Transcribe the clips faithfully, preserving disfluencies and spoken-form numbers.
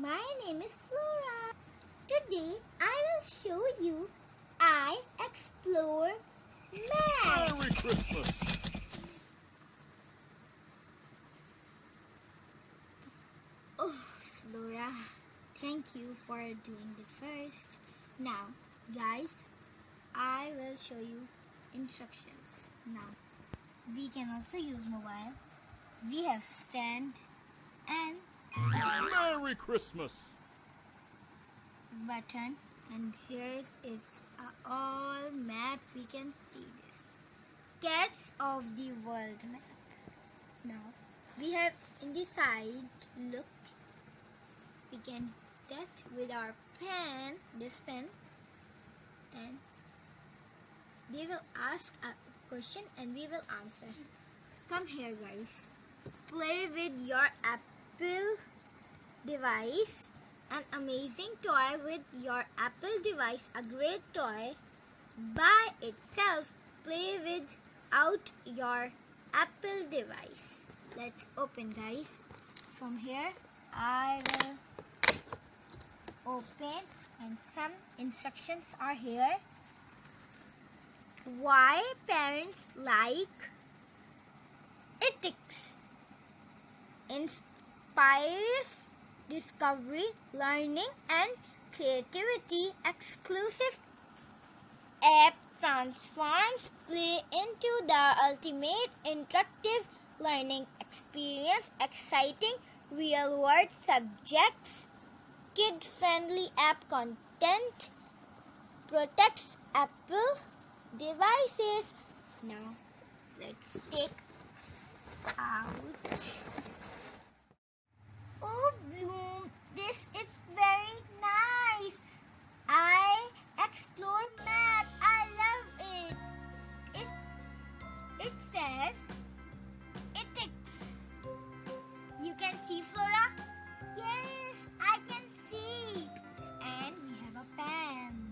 My name is Flora. Today I will show you I Explore Map. Merry Christmas! Oh, Flora, thank you for doing the first. Now, guys, I will show you instructions. Now, we can also use mobile. We have stand and Merry Christmas button, and here's is a all map. We can see this cats of the world map. Now we have in the side look. We can touch with our pen, this pen, and they will ask a question and we will answer. Come here, guys. Play with your Apple device. An amazing toy with your Apple device. A great toy by itself. Play without your Apple device. Let's open, guys. From here, I will open, and some instructions are here. Why parents like iTikes. Inspires discovery, learning and creativity. Exclusive app transforms play into the ultimate interactive learning experience. Exciting real-world subjects. Kid-friendly app content. Protects Apple devices. Now let's take out. Oh, Bloom, this is very nice. I Explore Map. I love it. It's, it says iTikes. You can see, Flora? Yes, I can see. And we have a pen.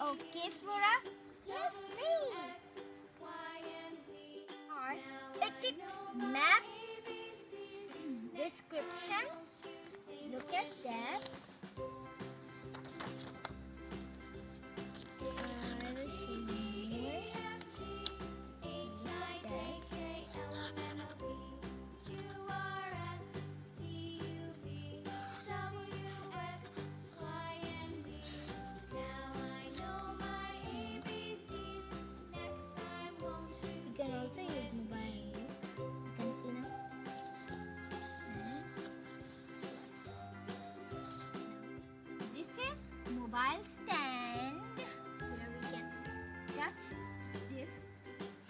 Okay, Flora? Yes, please. Our iTikes map description. Look at that. Mobile stand, here we can touch this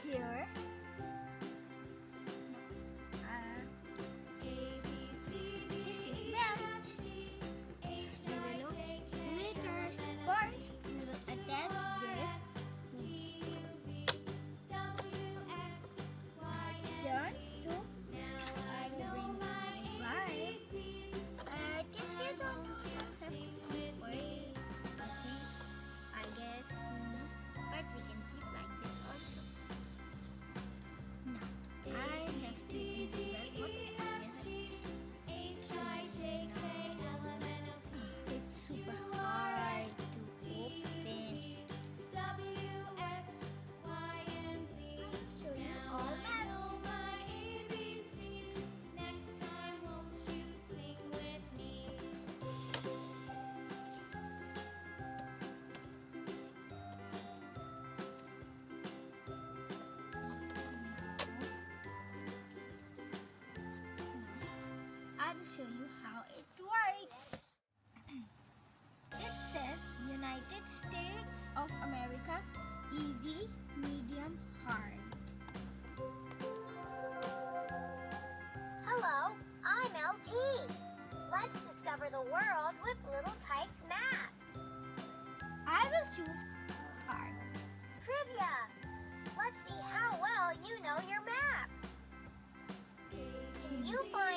here. Uh, this is belt. We will look later. First, we will attach this. It's done, so I will bring it by. I can fit on this one. Have to see for but we can keep like this also. Now, I have to do this back. What is this? Oh, it's super hard to open. I'll show you all maps. Show you how it works. It says United States of America, easy, medium, hard. Hello, I'm L T. Let's discover the world with Little Tikes maps. I will choose hard. Trivia. Let's see how well you know your map. Can you find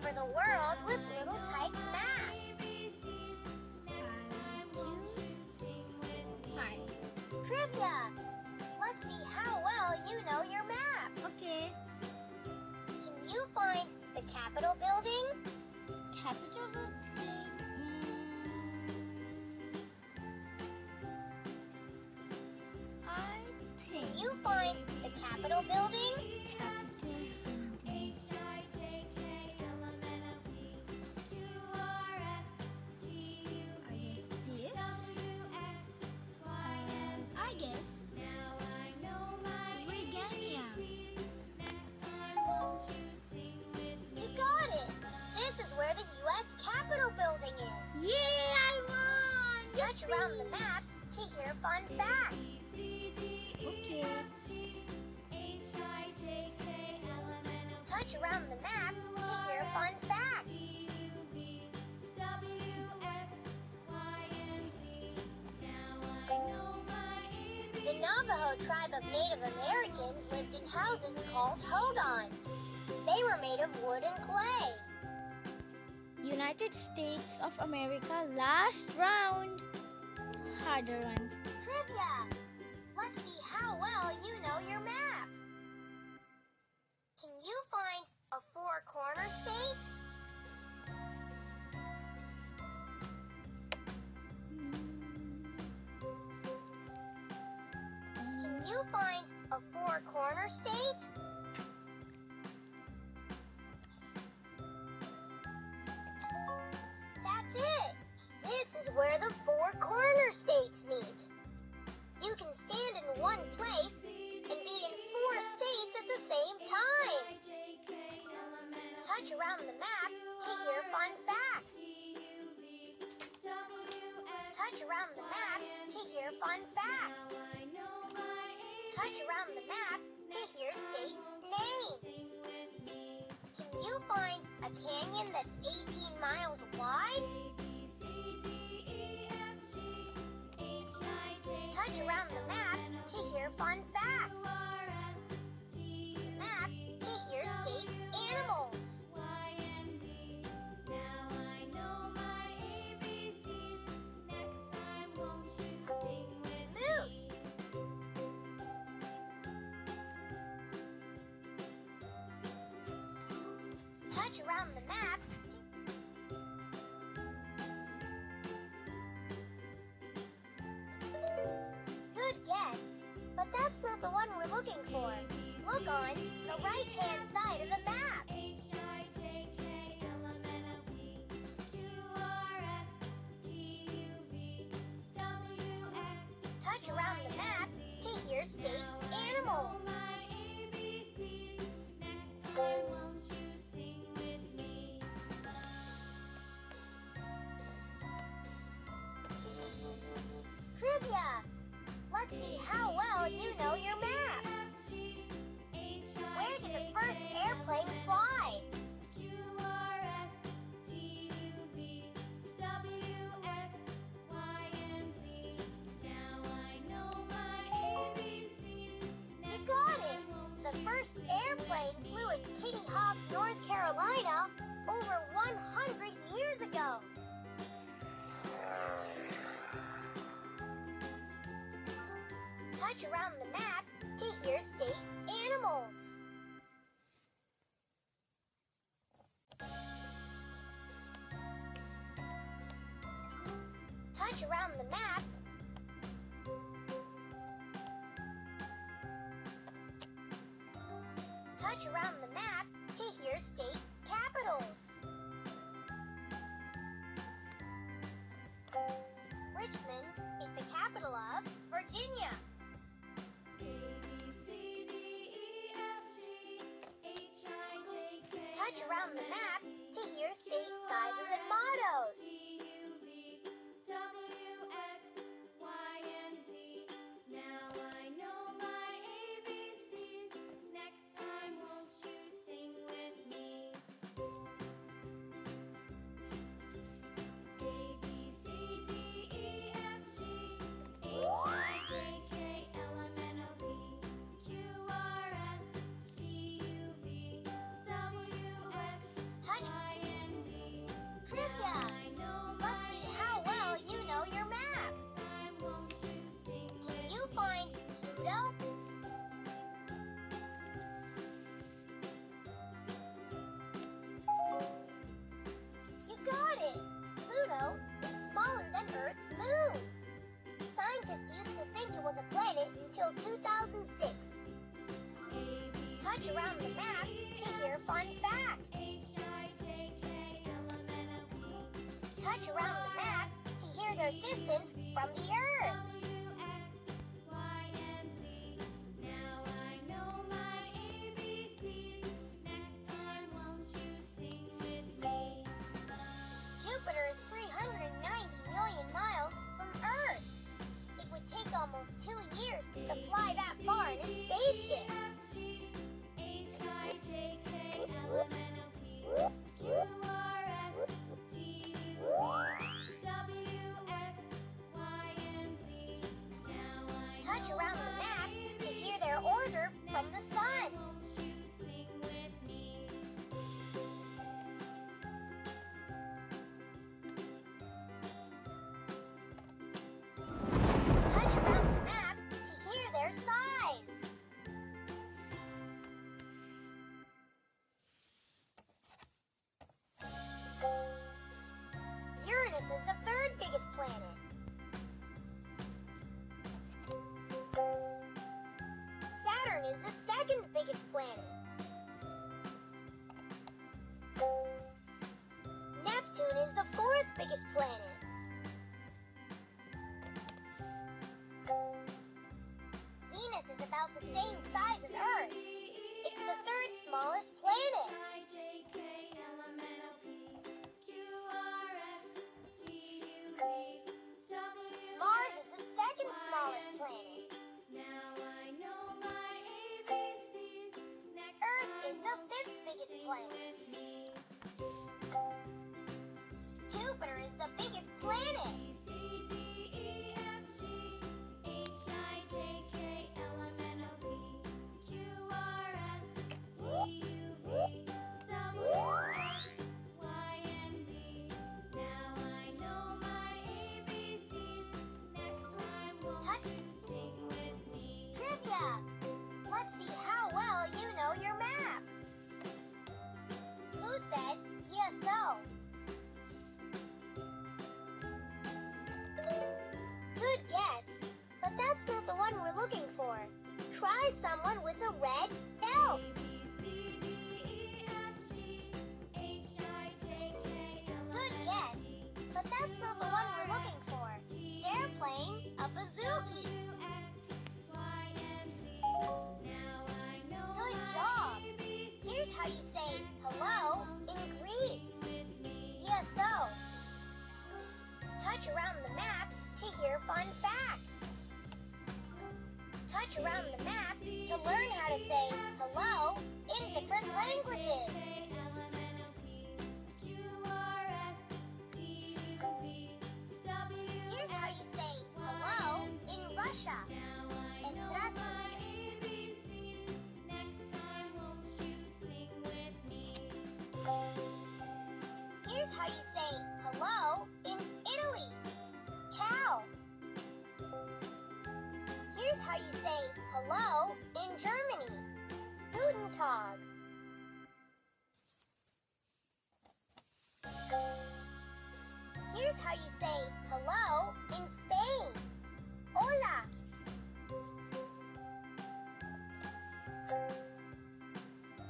discover the world with Little Tykes Maps. Hi. Trivia! Let's see how well you know your map. Okay. Can you find the Capitol building? Capitol building? Mm. I think. Can you find the Capitol building? Where the U S Capitol building is. Yay, I won! Touch around the map to hear fun facts. Okay. Touch around the map to hear fun facts. The Navajo tribe of Native Americans lived in houses called hodons. They were made of wood and clay. United States of America, last round. Harder one. Trivia! Let's see how well you know your map. Can you find a four-corner state? Can you find a four-corner state? Where the four corner states meet. You can stand in one place and be in four states at the same time. Touch around the map to hear fun facts. Touch around the map to hear fun facts. Touch around the map to hear state names. Can you find a canyon that's eighteen miles wide? Touch around the map to hear fun facts. The map to hear state animals. Moose. Touch around the map. But that's not the one we're looking for. Look on the right-hand side of the map. Touch around the map to hear state animals. Trivia! Let's see how well you know your map. Where did the first airplane fly? You got it! The first airplane flew in Kitty Hawk, North Carolina over one hundred years ago. Touch around the map to hear state animals. Touch around the map. Touch around the map to hear state capitals. Richmond is the capital of Virginia. Touch around the map to hear state sizes and mottos. Touch go. You got it! Pluto is smaller than Earth's moon. Scientists used to think it was a planet until two thousand six. Touch around the map to hear fun facts. Touch around the map to hear their distance from the Earth. Jupiter is three hundred ninety million miles from Earth. It would take almost two years to fly that far in a spaceship. Touch around the map to hear their order from the sun. Uranus is the third biggest planet. Saturn is the second biggest planet. Neptune is the fourth biggest planet. Venus is about the same size as Earth. It's the third smallest planet. Smallest planet. Now I know my A B Cs. Next Earth is the fifth biggest planet. Jupiter is the biggest planet. B, C, D, E, F, G, H, I, J, K, L, M, N, O, P, Q, R, S, T, U, V, W, X, Y, and Z. Now I know my A B Cs. Next sing with me. Trivia! Let's see how well you know your map. Who says yes so? Good guess, but that's not the one we're looking for. Try someone with a red belt. Good guess, but that's not the one we're looking for. They're playing a bazooki. Job. Here's how you say hello in Greece. Yes-o. Touch around the map to hear fun facts. Touch around the map to learn how to say hello in different languages. Here's how you say hello in Russia. Здравствуйте. Here's how you say hello in Italy. Ciao. Here's how you say hello in Germany. Guten Tag. Here's how you say hello in Spain. Hola.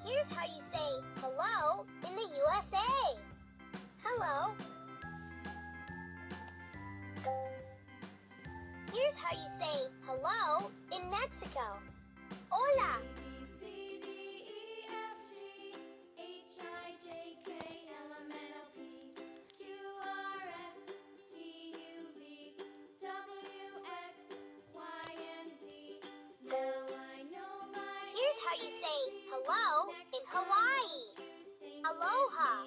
Here's how you say hello in the U S A. Hello. Here's how you say hello in Mexico. Hola. Here's how you say hello in Hawaii. Aloha.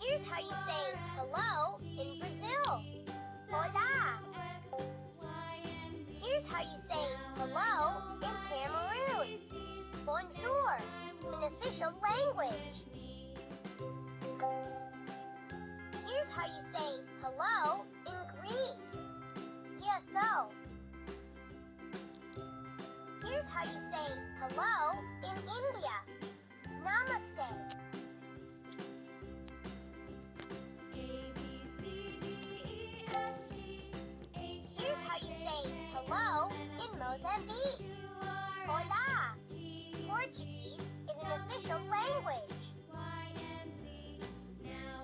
Here's how you say hello in Brazil. Hola. Here's how you say hello in Cameroon. Bonjour, an official language. is how you say hello in Greece. Yeso. Here's how you say hello in India. Namaste. A, B, C, D, E, F, G, H, Here's how you say hello in Mozambique. Hola. Portuguese is an official language.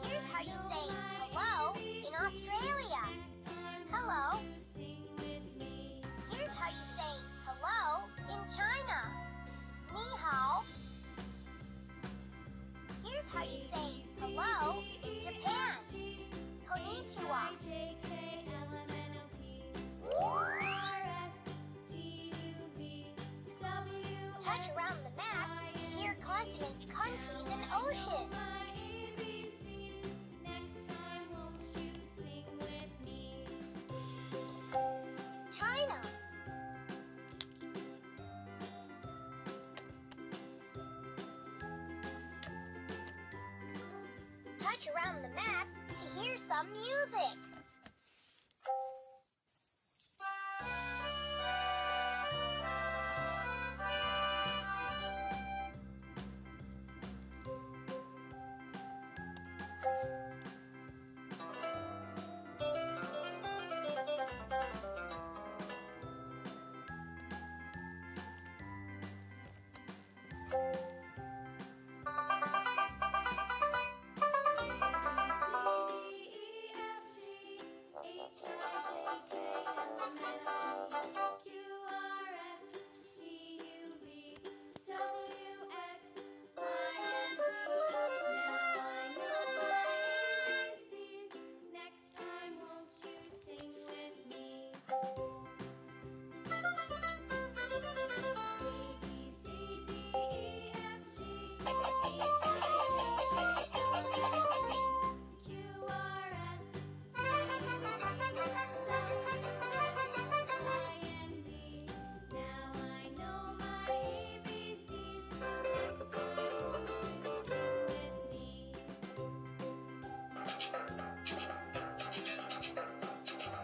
Here's how you say hello in Australia. Hello. Here's how you say hello in China. Ni hao. Here's how you say hello in Japan. Konnichiwa. Touch around the map to hear continents, countries, and oceans. Around the map to hear some music. Around the map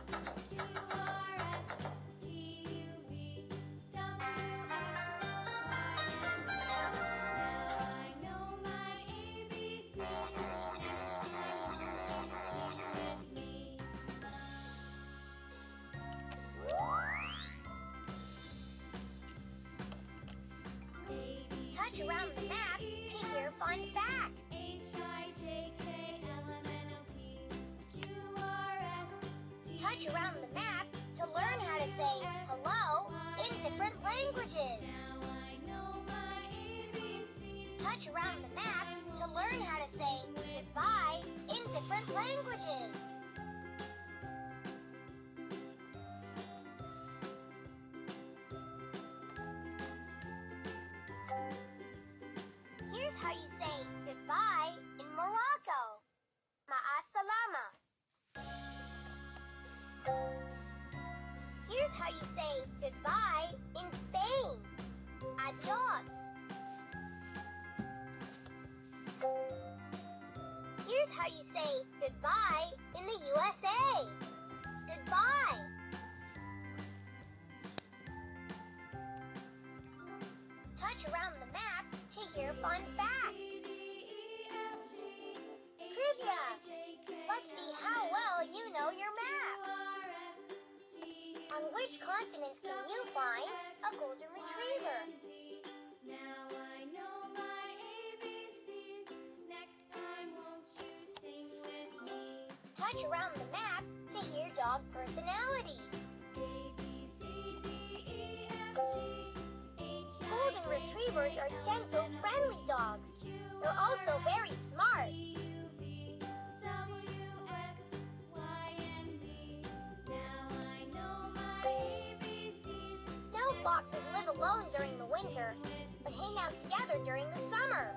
to hear fun facts. Touch around the map to learn how to say hello in different languages. Touch around the map to learn how to say goodbye in different languages. Here's how you say goodbye in Morocco. Ma'asalama. Here's how you say goodbye in Spain. Adios. Here's how you say goodbye in the U S A. Goodbye. Touch around the map to hear fun facts. Trivia! Let's see how well you know your map. On which continents can you find a golden retriever? Touch around the map to hear dog personalities. Golden Retrievers are gentle, friendly dogs. They're also very smart. Snow foxes live alone during the winter, but hang out together during the summer.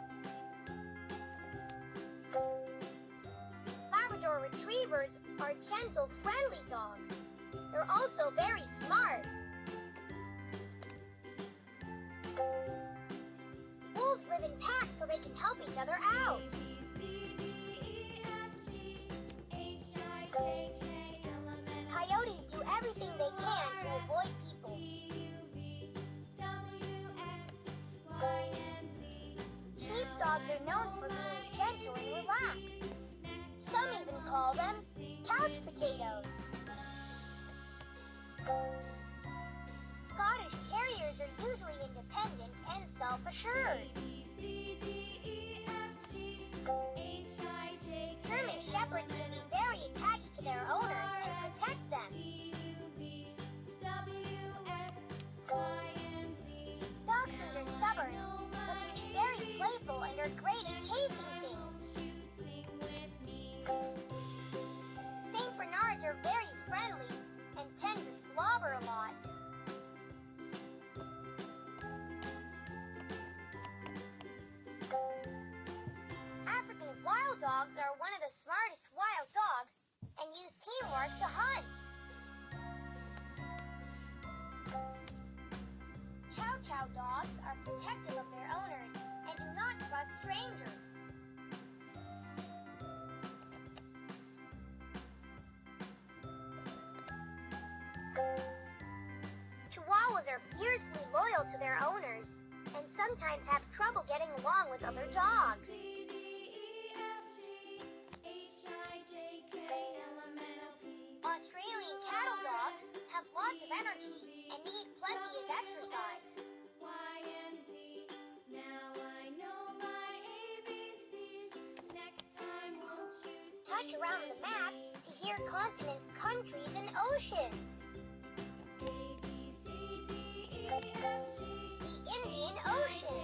Retrievers are gentle, friendly dogs. They're also very smart. Wolves live in packs so they can help each other out. Coyotes do everything they can to avoid people. Sheepdogs are known for being gentle and relaxed. Some even call them couch potatoes. Scottish Terriers are usually independent and self-assured. German Shepherds can be very attached to their owners and protect them. Dachshunds are stubborn, but can be very playful and are great at chasing things. Saint Bernards are very friendly and tend to slobber a lot. African wild dogs are one of the smartest wild dogs and use teamwork to hunt. Chow Chow dogs are protective of their owners and do not trust strangers. Chihuahuas are fiercely loyal to their owners and sometimes have trouble getting along with other dogs. Australian cattle dogs have lots of energy and need plenty of exercise. Touch around the map to hear continents, countries, and oceans. The Indian Ocean.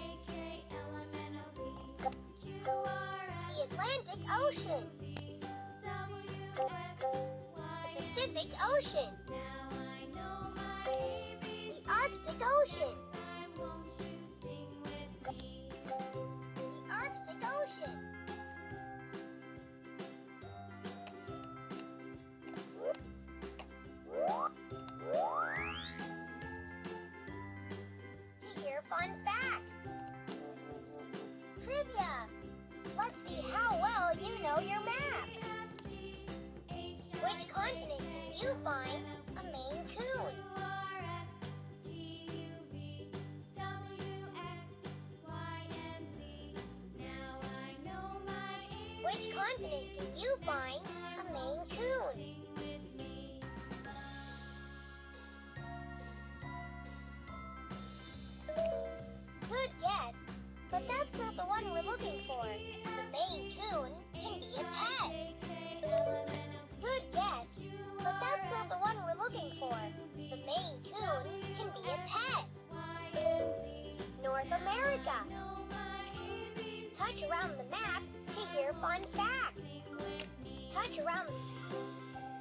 The Atlantic Ocean. The Pacific Ocean. The Arctic Ocean. The Arctic Ocean. To hear fun facts. Trivia. Let's see how well you know your map. Which continent can you find a Maine Coon? Which continent can you find a Maine Coon? Good guess, but that's not the one we're looking for. The Maine Coon can be a pet. Good guess, but that's not the one we're looking for. The Maine Coon can be a pet. North America. Touch around the map to hear fun fact. Touch around,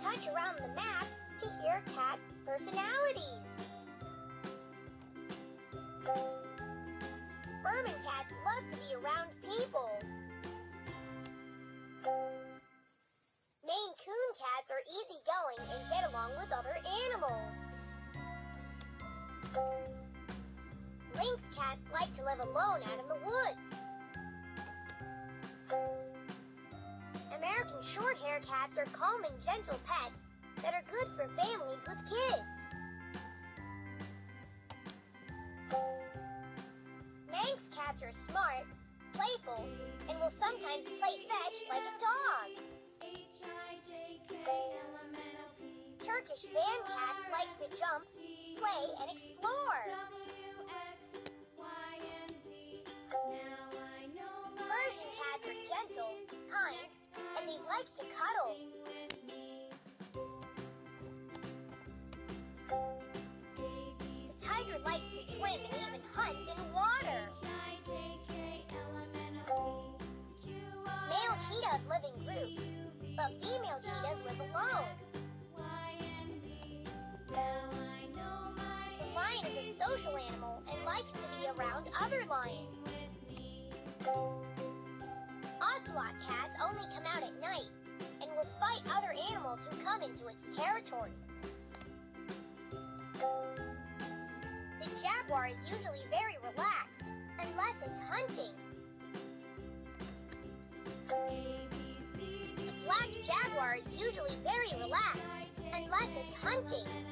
touch around the map to hear cat personalities. Burman cats love to be around people. Maine Coon cats are easygoing and get along with other animals. Lynx cats like to live alone out in the woods. American Shorthair cats are calm and gentle pets that are good for families with kids. Manx cats are smart, playful, and will sometimes play fetch like a dog. Turkish van cats like to jump, play, and explore. Persian cats are gentle, kind, and they like to cuddle. Tiger likes to swim and even hunt in water. Male cheetahs live in groups, but female cheetahs live alone. The lion is a social animal and likes to be around other lions. Ocelot cats only come out at night and will fight other animals who come into its territory. The jaguar is usually very relaxed, unless it's hunting. The black jaguar is usually very relaxed, unless it's hunting.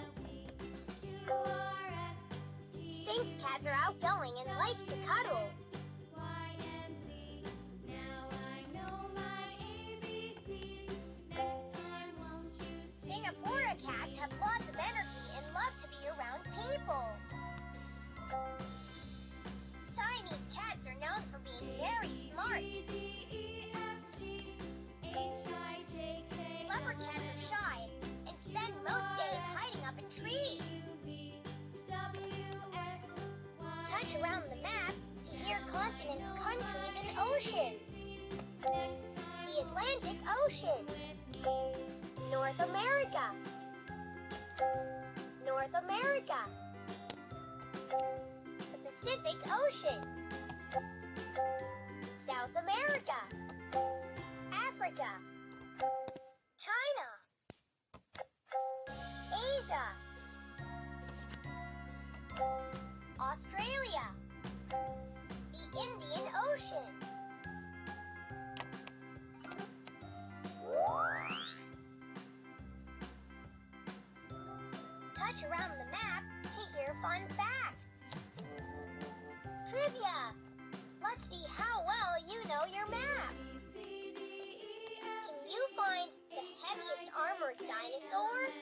Sphinx cats are outgoing and like to cuddle. Singapore cats have lots of energy and love to be around people. Siamese cats are known for being very smart. Leopard cats are shy and spend most days hiding up in trees. Touch around the map to hear continents, countries, and oceans. The Atlantic Ocean. North America. North America. The Pacific Ocean. South America. Africa. China. Asia. Australia. The Indian Ocean. Touch around the map to hear fun facts. Trivia. Let's see how well you know your map. Can you find the heaviest armored dinosaur?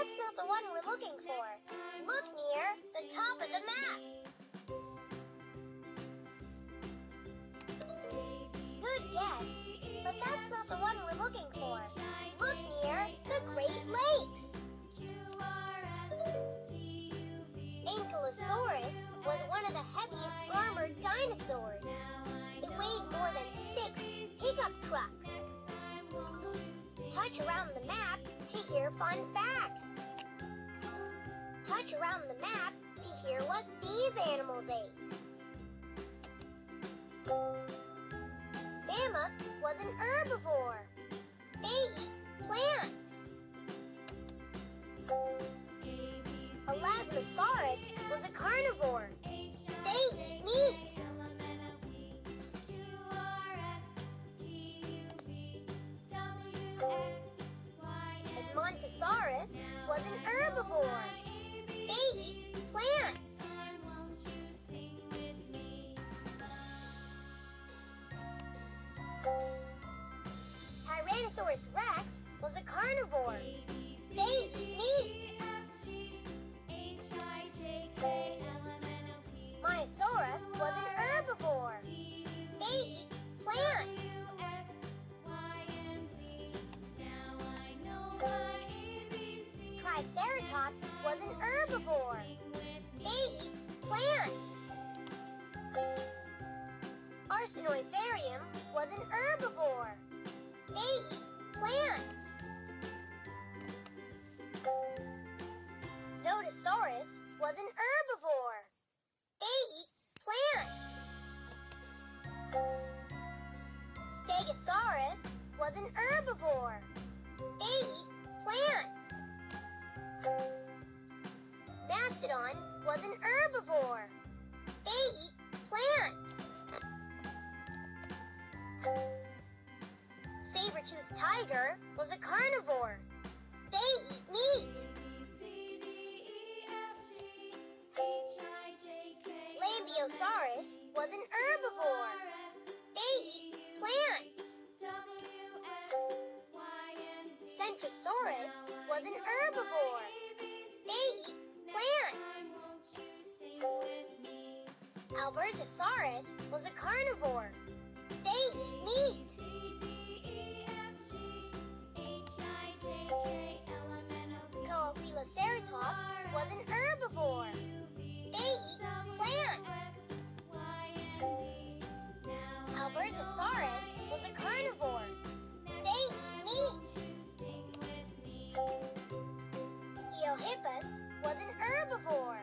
That's not the one we're looking for. Look near the top of the map. Good guess, but that's not the one we're looking for. Look near the Great Lakes. Ankylosaurus was one of the heaviest armored dinosaurs. It weighed more than six pickup trucks. Touch around the map to hear fun facts. Touch around the map to hear what these animals ate. Mammoth was an herbivore. They eat plants. Albertosaurus was a carnivore. They eat meat. Albertosaurus was an herbivore. They eat plants. Tyrannosaurus rex was a carnivore. They eat meat. Myosaurus was an herbivore. They eat plants. Triceratops was an herbivore. They eat plants. Arsenoitherium was an herbivore. They eat plants. Notosaurus was an herbivore. They eat plants. Stegosaurus was an herbivore. They eat plants. Mastodon was an herbivore. They eat plants. Saber-toothed tiger was a carnivore. They eat meat. Lambiosaurus was an herbivore. They eat plants. Centrosaurus was an herbivore. They eat plants. Albertosaurus was a carnivore. They eat meat. Coahuiloceratops was an herbivore. They eat plants. Albertosaurus was a carnivore. They eat meat. Eohippus was an herbivore.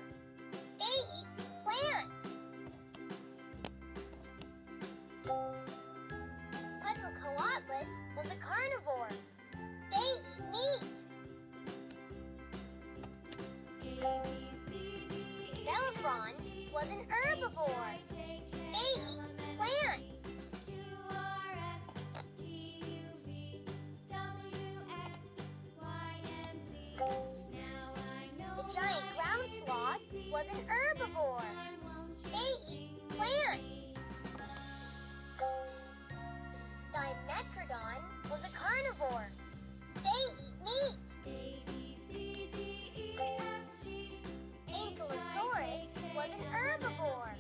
was an herbivore. They eat plants. Dimetrodon was a carnivore. They eat meat. Ankylosaurus was an herbivore.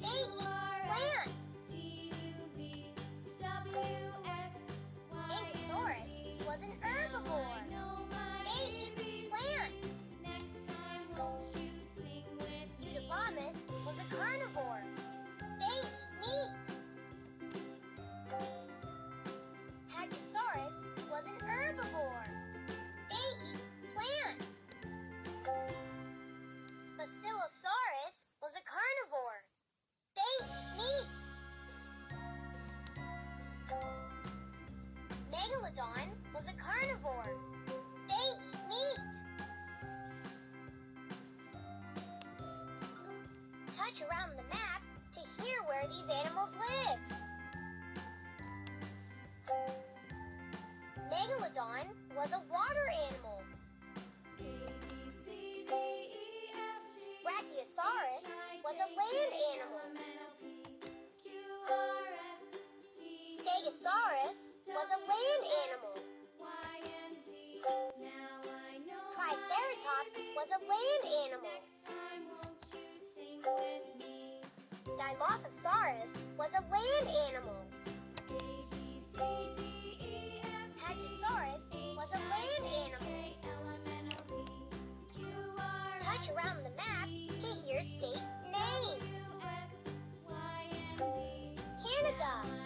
They eat plants. Ankylosaurus was an herbivore. They eat plants. Eudibomus was a carnivore. They eat meat. Hadrosaurus was an herbivore. They eat plants. Basilosaurus was a carnivore. They eat meat. Megalodon was a carnivore. They eat meat. Touch around the map to hear where these animals lived. Megalodon was a water animal. Brachiosaurus was a land animal. Stegosaurus was a land animal. Triceratops was a land animal. Dilophosaurus was a land animal. Hadrosaurus was a land animal. Touch around the map to hear state names. Canada.